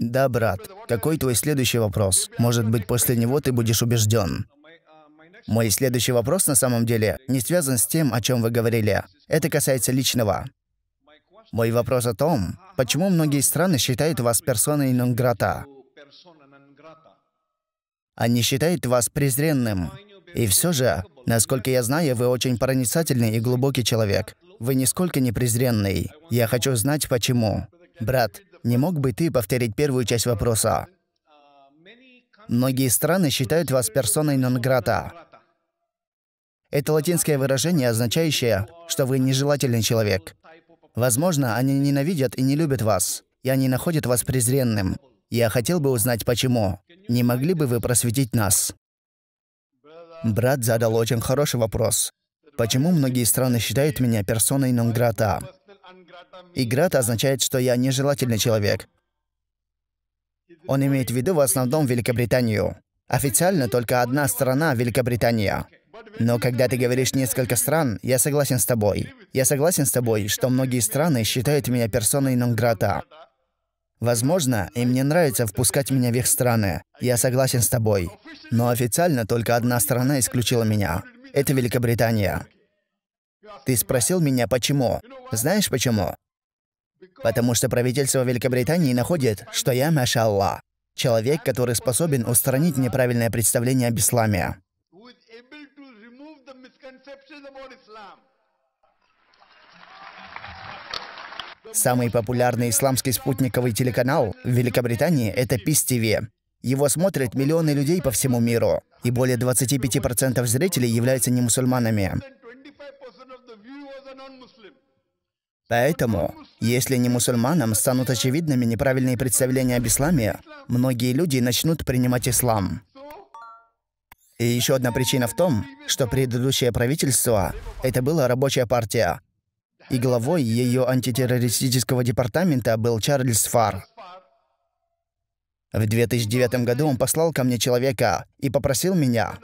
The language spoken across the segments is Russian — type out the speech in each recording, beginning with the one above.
Да, брат. Какой твой следующий вопрос? Может быть, после него ты будешь убежден. Мой следующий вопрос на самом деле не связан с тем, о чем вы говорили. Это касается личного. Мой вопрос о том, почему многие страны считают вас персоной нон-грата. Они считают вас презренным. И все же, насколько я знаю, вы очень проницательный и глубокий человек. Вы нисколько не презренный. Я хочу знать, почему. Брат, не мог бы ты повторить первую часть вопроса? Многие страны считают вас персоной нон-грата. Это латинское выражение, означающее, что вы нежелательный человек. Возможно, они ненавидят и не любят вас, и они находят вас презренным. Я хотел бы узнать, почему. Не могли бы вы просветить нас? Брат задал очень хороший вопрос. Почему многие страны считают меня персоной нон-грата? И грата означает, что я нежелательный человек. Он имеет в виду в основном Великобританию. Официально только одна страна — Великобритания. Но когда ты говоришь несколько стран, я согласен с тобой. Я согласен с тобой, что многие страны считают меня персоной нон-грата. Возможно, им не нравится впускать меня в их страны. Я согласен с тобой. Но официально только одна страна исключила меня. Это Великобритания. Ты спросил меня, почему. Знаешь, почему? Потому что правительство Великобритании находит, что я, машаллах, человек, который способен устранить неправильное представление об исламе. Самый популярный исламский спутниковый телеканал в Великобритании — это Peace TV. Его смотрят миллионы людей по всему миру, и более 25% зрителей являются не мусульманами. Поэтому, если не мусульманам станут очевидными неправильные представления об исламе, многие люди начнут принимать ислам. И еще одна причина в том, что предыдущее правительство — это была рабочая партия, и главой ее антитеррористического департамента был Чарльз Фарр. В 2009 году он послал ко мне человека и попросил меня: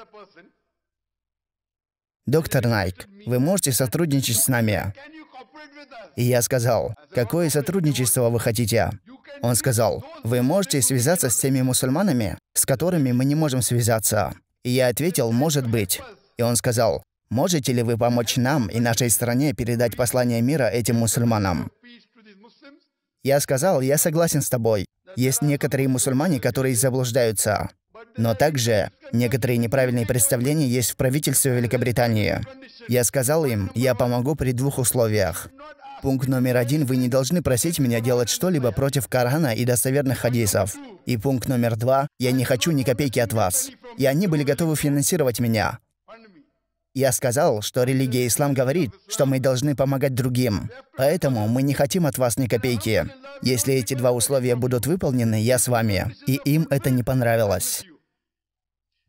«Доктор Найк, вы можете сотрудничать с нами?» И я сказал: «Какое сотрудничество вы хотите?» Он сказал: «Вы можете связаться с теми мусульманами, с которыми мы не можем связаться?» И я ответил: «Может быть». И он сказал: «Можете ли вы помочь нам и нашей стране передать послание мира этим мусульманам?» Я сказал: «Я согласен с тобой. Есть некоторые мусульмане, которые заблуждаются. Но также некоторые неправильные представления есть в правительстве Великобритании». Я сказал им: «Я помогу при двух условиях. Пункт номер один: вы не должны просить меня делать что-либо против Корана и достоверных хадисов. И пункт номер два: я не хочу ни копейки от вас». И они были готовы финансировать меня. Я сказал, что религия ислам говорит, что мы должны помогать другим. Поэтому мы не хотим от вас ни копейки. Если эти два условия будут выполнены, я с вами. И им это не понравилось.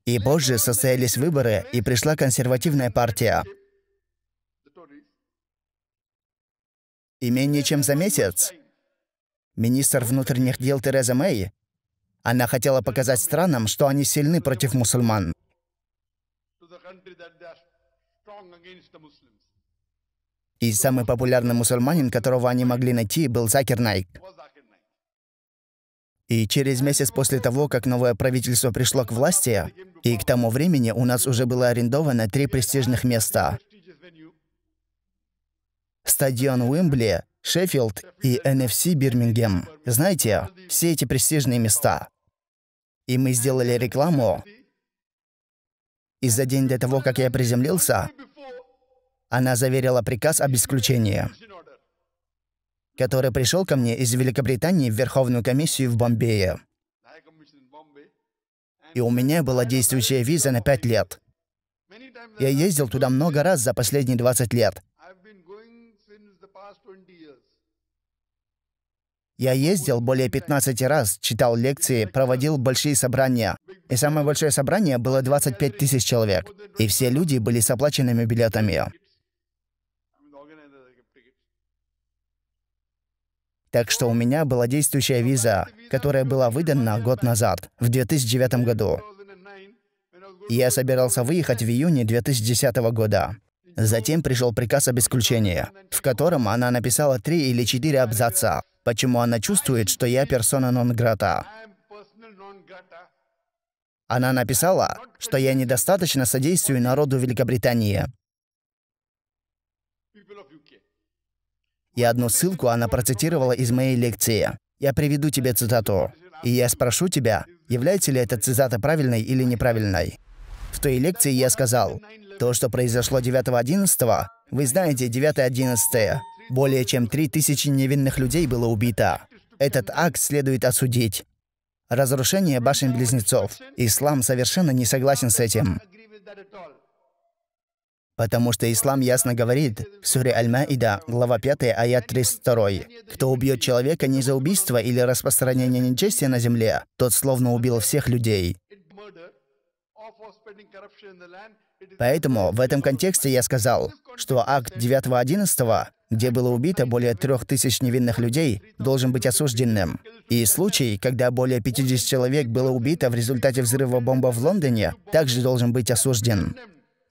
И позже состоялись выборы, и пришла консервативная партия. И менее чем за месяц министр внутренних дел Тереза Мэй, она хотела показать странам, что они сильны против мусульман. И самый популярный мусульманин, которого они могли найти, был Закир Найк. И через месяц после того, как новое правительство пришло к власти, и к тому времени у нас уже было арендовано 3 престижных места: стадион Уимбли, Шеффилд и NFC Бирмингем. Знаете, все эти престижные места. И мы сделали рекламу. И за день до того, как я приземлился, она заверила приказ об исключении, который пришел ко мне из Великобритании в Верховную комиссию в Бомбее. И у меня была действующая виза на 5 лет. Я ездил туда много раз за последние 20 лет. Я ездил более 15 раз, читал лекции, проводил большие собрания. И самое большое собрание было 25 тысяч человек. И все люди были с оплаченными билетами. Так что у меня была действующая виза, которая была выдана год назад, в 2009 году. И я собирался выехать в июне 2010 года. Затем пришел приказ об исключении, в котором она написала 3 или 4 абзаца, Почему она чувствует, что я персона нон грата? Она написала, что я недостаточно содействую народу Великобритании. И одну ссылку она процитировала из моей лекции. Я приведу тебе цитату. И я спрошу тебя, является ли эта цитата правильной или неправильной. В той лекции я сказал, то, что произошло 9-11, вы знаете, 9-11, более чем 3000 невинных людей было убито. Этот акт следует осудить. Разрушение башен-близнецов. Ислам совершенно не согласен с этим. Потому что ислам ясно говорит, в суре Аль-Маида, глава 5, аят 32, «Кто убьет человека не за убийство или распространение нечестия на земле, тот словно убил всех людей». Поэтому в этом контексте я сказал, что акт 9-11, где было убито более 3000 невинных людей, должен быть осужденным. И случай, когда более 50 человек было убито в результате взрыва бомбы в Лондоне, также должен быть осужден.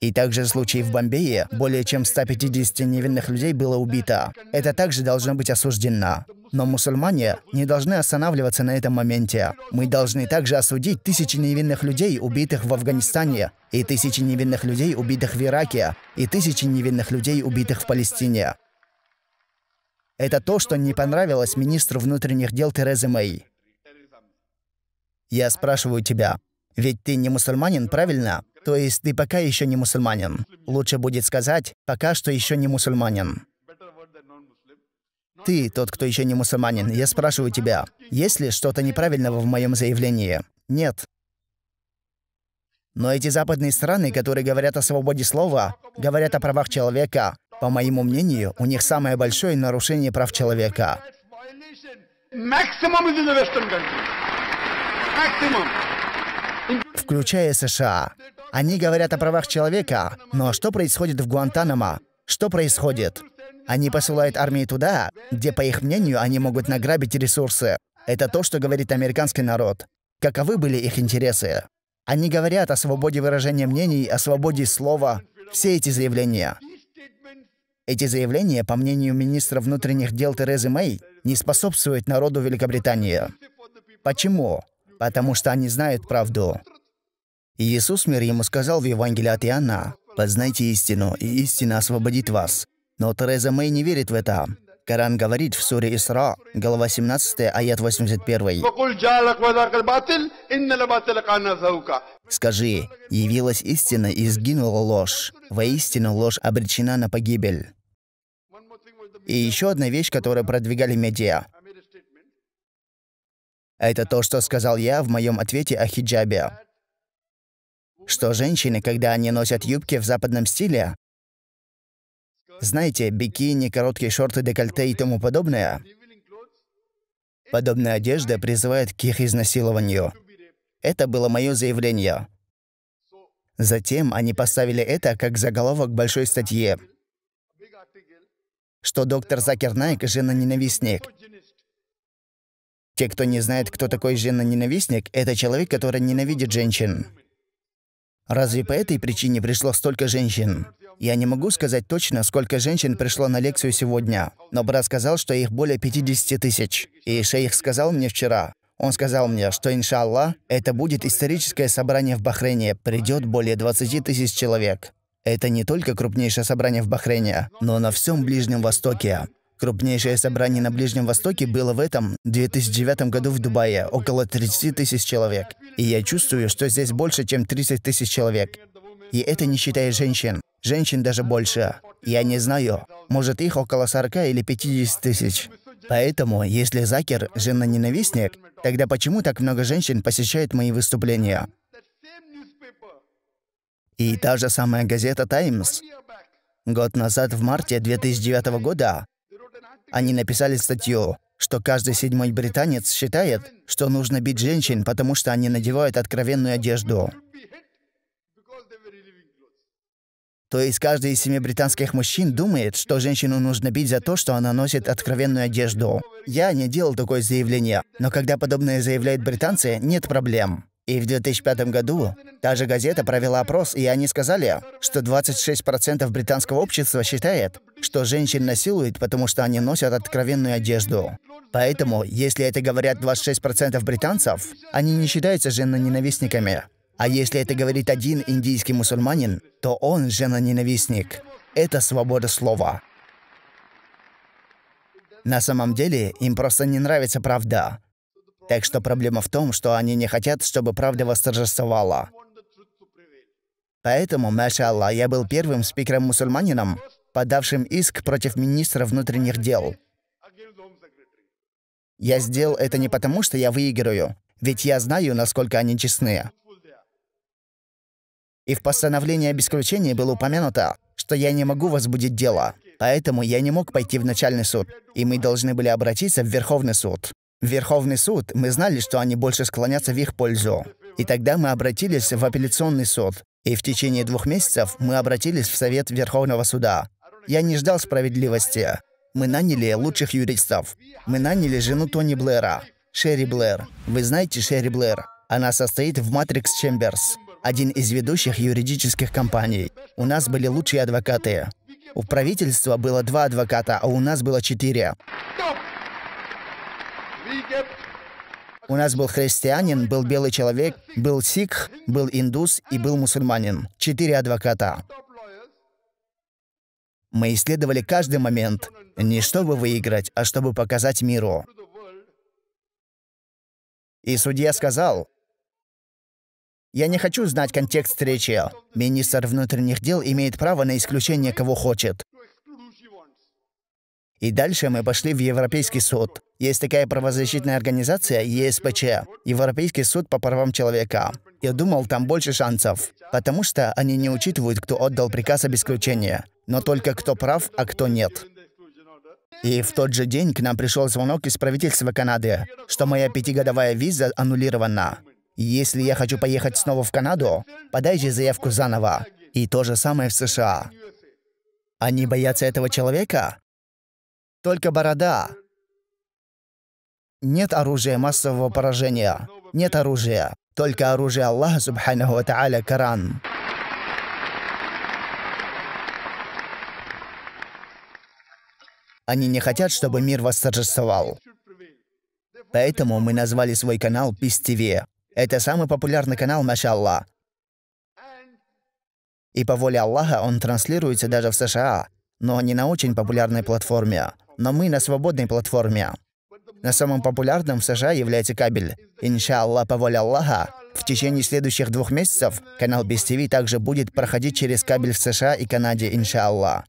И также случай в Бомбее, более чем 150 невинных людей было убито. Это также должно быть осуждено. Но мусульмане не должны останавливаться на этом моменте. Мы должны также осудить 1000 невинных людей, убитых в Афганистане, и 1000 невинных людей, убитых в Ираке, и 1000 невинных людей, убитых в Палестине. Это то, что не понравилось министру внутренних дел Терезы Мэй. Я спрашиваю тебя, ведь ты не мусульманин, правильно? То есть ты пока еще не мусульманин. Лучше будет сказать, пока что еще не мусульманин. Ты, тот, кто еще не мусульманин, я спрашиваю тебя, есть ли что-то неправильного в моем заявлении? Нет. Но эти западные страны, которые говорят о свободе слова, говорят о правах человека, по моему мнению, у них самое большое нарушение прав человека. Включая США. Они говорят о правах человека, но что происходит в Гуантанамо? Что происходит? Они посылают армии туда, где, по их мнению, они могут награбить ресурсы. Это то, что говорит американский народ. Каковы были их интересы? Они говорят о свободе выражения мнений, о свободе слова. Все эти заявления. Эти заявления, по мнению министра внутренних дел Терезы Мэй, не способствуют народу Великобритании. Почему? Потому что они знают правду. Иисус, мир ему, сказал в Евангелии от Иоанна, «Познайте истину, и истина освободит вас». Но Тереза Мэй не верит в это. Коран говорит в суре Исра, глава 17, аят 81. «Скажи, явилась истина и сгинула ложь. Воистину ложь обречена на погибель». И еще одна вещь, которую продвигали медиа. Это то, что сказал я в моем ответе о хиджабе. Что женщины, когда они носят юбки в западном стиле, знаете, бикини, короткие шорты, декольте и тому подобное, подобная одежда призывает к их изнасилованию. Это было мое заявление. Затем они поставили это как заголовок большой статьи, что доктор Закир Найк – женоненавистник. Те, кто не знает, кто такой женоненавистник, это человек, который ненавидит женщин. Разве по этой причине пришло столько женщин? Я не могу сказать точно, сколько женщин пришло на лекцию сегодня, но брат сказал, что их более 50 000. И шейх сказал мне вчера, он сказал мне, что, иншаллах, это будет историческое собрание в Бахрейне, придет более 20 000 человек. Это не только крупнейшее собрание в Бахрейне, но на всем Ближнем Востоке. Крупнейшее собрание на Ближнем Востоке было в этом 2009 году в Дубае, около 30 000 человек. И я чувствую, что здесь больше, чем 30 000 человек. И это не считая женщин. Женщин даже больше. Я не знаю. Может, их около 40 000 или 50 000. Поэтому, если Закир – женоненавистник, тогда почему так много женщин посещает мои выступления? И та же самая газета «Таймс» год назад, в марте 2009 года, они написали статью, что каждый 7-й британец считает, что нужно бить женщин, потому что они надевают откровенную одежду. То есть каждый из 7 британских мужчин думает, что женщину нужно бить за то, что она носит откровенную одежду. Я не делал такое заявление, но когда подобное заявляют британцы, нет проблем. И в 2005 году та же газета провела опрос, и они сказали, что 26% британского общества считает, что женщин насилуют, потому что они носят откровенную одежду. Поэтому, если это говорят 26% британцев, они не считаются женоненавистниками. А если это говорит один индийский мусульманин, то он женоненавистник. Это свобода слова. На самом деле, им просто не нравится правда. Так что проблема в том, что они не хотят, чтобы правда восторжествовала. Поэтому, машаллах, я был первым спикером-мусульманином, подавшим иск против министра внутренних дел. Я сделал это не потому, что я выиграю, ведь я знаю, насколько они честны. И в постановлении об исключении было упомянуто, что я не могу возбудить дело, поэтому я не мог пойти в начальный суд, и мы должны были обратиться в Верховный суд. В Верховный суд мы знали, что они больше склонятся в их пользу. И тогда мы обратились в апелляционный суд. И в течение 2 месяцев мы обратились в Совет Верховного суда. Я не ждал справедливости. Мы наняли лучших юристов. Мы наняли жену Тони Блэра, Чери Блэр. Вы знаете Чери Блэр? Она состоит в Матрикс Чемберс, один из ведущих юридических компаний. У нас были лучшие адвокаты. У правительства было 2 адвоката, а у нас было 4. У нас был христианин, был белый человек, был сикх, был индус и был мусульманин. 4 адвоката. Мы исследовали каждый момент, не чтобы выиграть, а чтобы показать миру. И судья сказал: «Я не хочу знать контекст речи. Министр внутренних дел имеет право на исключение, кого хочет». И дальше мы пошли в Европейский суд. Есть такая правозащитная организация ЕСПЧ, Европейский суд по правам человека. Я думал, там больше шансов, потому что они не учитывают, кто отдал приказ об исключении, но только кто прав, а кто нет. И в тот же день к нам пришел звонок из правительства Канады, что моя 5-годовая виза аннулирована. Если я хочу поехать снова в Канаду, подайте заявку заново. И то же самое в США. Они боятся этого человека? Только борода. Нет оружия массового поражения. Нет оружия. Только оружие Аллаха, субханаху ва та'аля, Коран. Они не хотят, чтобы мир восторжествовал. Поэтому мы назвали свой канал Peace TV. Это самый популярный канал, машаллах. И по воле Аллаха он транслируется даже в США, но не на очень популярной платформе. Но мы на свободной платформе. На самом популярном в США является кабель. Иншаллах, по воле Аллаха, в течение следующих 2 месяцев канал Peace TV также будет проходить через кабель в США и Канаде, иншаллах.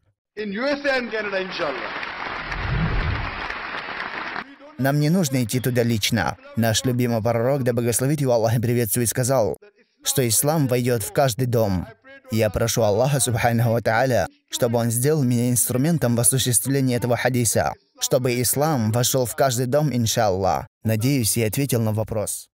Нам не нужно идти туда лично. Наш любимый пророк, да благословит его Аллах и приветствует, сказал, что ислам войдет в каждый дом. Я прошу Аллаха, субханаху ва та'аля, чтобы он сделал меня инструментом в осуществлении этого хадиса, чтобы ислам вошел в каждый дом, иншаллах. Надеюсь, я ответил на вопрос.